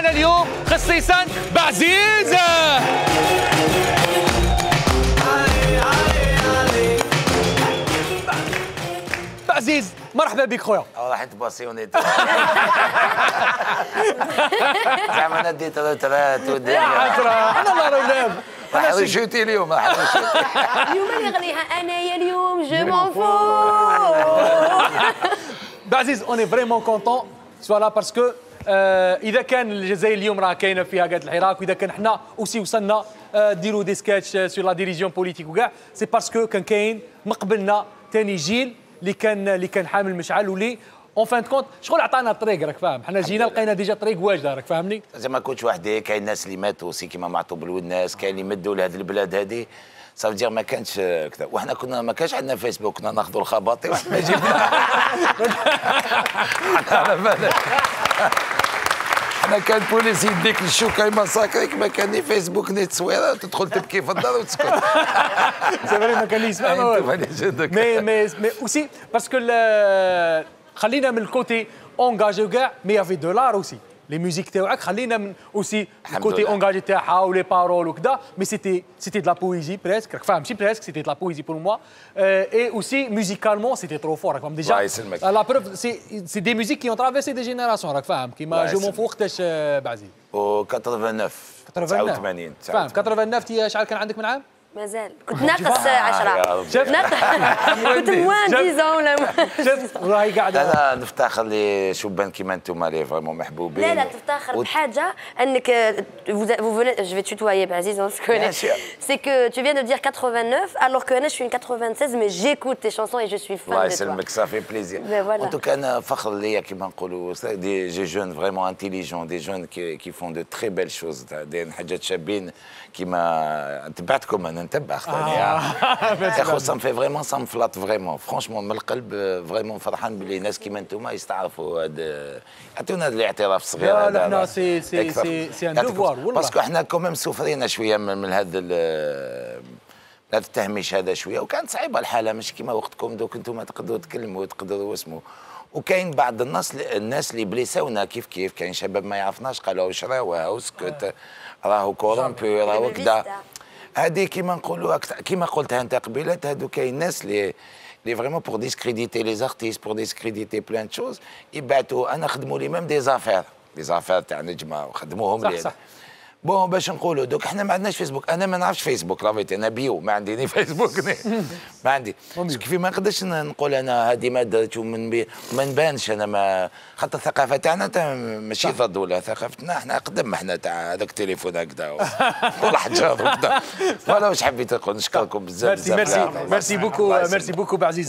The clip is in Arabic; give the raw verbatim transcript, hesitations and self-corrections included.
معنا اليوم خصيصا بعزيز. بعزيز مرحبا بك خويا. والله انت باسيونيت زعما انا ديت هذا ثلاث وديا انا الله راه حاول شوتي اليوم حاول شوتي اليوم نغنيها انايا اليوم جو مون فو. بعزيز اوني فريمون كونتون سوالا باسكو اذا كان الجزائر اليوم راه كاينه فيها كاع الحراك، واذا كان حنا اوسي وصلنا نديرو دي سكاتش سور لا ديريجيون بوليتيك وكاع، سي باسكو كان كاين مقبلنا ثاني جيل اللي كان اللي كان حامل مشعل واللي اون فان كونت شغل عطانا الطريق راك فاهم. حنا جينا لقينا ديجا طريق واجده راك فاهمني، زعما كنتش وحدي. كاين ناس اللي ماتوا سي كيما معطوا بالودناس، كاين اللي مدوا لهذ البلاد هذه صافي دير ما كانتش كذا، وحنا كنا ما كانش عندنا فيسبوك، كنا ناخذوا الخباطي واحنا ما جبنا على بالك حنا كان بوليس يديك للشوكه يما ساكريك، ما كان لي فيسبوك ني تصويره تدخل تبكي في الدار وتسكت. سي فري ما كان لي يسمع مي مي مي اوسي باسكو خلينا من الكوتي اونجاجي وكاع، مي يافي دولار اوسي لي ميوزيك تاعك، خلينا من اوسي الكوتي اونجاجي تاعها ولي بارول وكذا، مي سيتي سيتي دو لا بويزي بريسك راك فاهم، شي بريسك سيتي دو لا بويزي بور موا، اي اوسي ميوزيكالمون سيتي ترو فور راك فاهم ديجا. الله يسلمك. لا بروف سي سي دي ميوزيك كي اون ترافيرسي دي جينيراسيون راك فاهم، كيما جو مون فو وقتاش بعزيز؟ و تسعة وثمانين تسعة وثمانين فاهم. تسعة وثمانين شحال كان عندك من عام؟ مازال كنت ناقص عشرة، كنت موان ديزون ولا شفت راهي قاعده. انا نفتخر لي شبان كيما انتم اللي فريمون محبوبين. لا لا تفتخر بحاجه انك je vais tutoyer Aziz on se connaît. C'est que tu viens de dire quatre-vingt-neuf alors que انا je suis une quatre-vingt-seize mais j'écoute tes chansons et je suis fan de toi. الله يسلمك ça fait plaisir. En tout cas انا فخر ليا كيما نقولوا des jeunes vraiment intelligents, des jeunes qui font de très belles choses، حاجات شابين كيما تبعتكم انا. Ça me fait vraiment, ça me flatte vraiment. Franchement, mon cœur vraiment فرحان باللي الناس كيما نتوما يستعرفوا هذا، يعطيونا هذا الاعتراف الصغير هذا. لا سي سي سي ان دوفوار والله، باسكو حنا كوميم سوفرينا شويه من هذا هذا التهميش هذا شويه، وكانت صعيبه الحاله مش كيما وقتكم دوك نتوما تقدروا تكلموا وتقدروا اسمو. وكاين بعض الناس الناس اللي بليساونا كيف كيف، كاين شباب ما يعرفناش قالوا شراوها وسكت راهو كورامبي راهو كذا. هذه كيما نقولوا كيما قلتها انت قبيلات، هادو كاين ناس لي لي فريمون بور ديسكريديتي لي زارتيست، بور ديسكريديتي بلان دو شوز يبعثوا. انا خدموا لي ميم دي زافير دي زافير تاع نجمه وخدموهم لي. صح صح بون باش نقولوا دوك حنا ما عندناش فيسبوك، انا ما نعرفش فيسبوك لافيتي، انا بيو ما عندي ني فيسبوك ما عندي كيف ما نقدرش نقول انا هذه ما درت ومن بي... ما نبانش انا ما خاطر الثقافه تاعنا ماشي ضد ولا ثقافتنا احنا قدم احنا تاع هذاك التليفون هكذا والحجار وكذا. ولا واش حبيت نقول نشكركم بزاف بزاف. ميرسي ميرسي بوكو ميرسي بوكو بعزيز.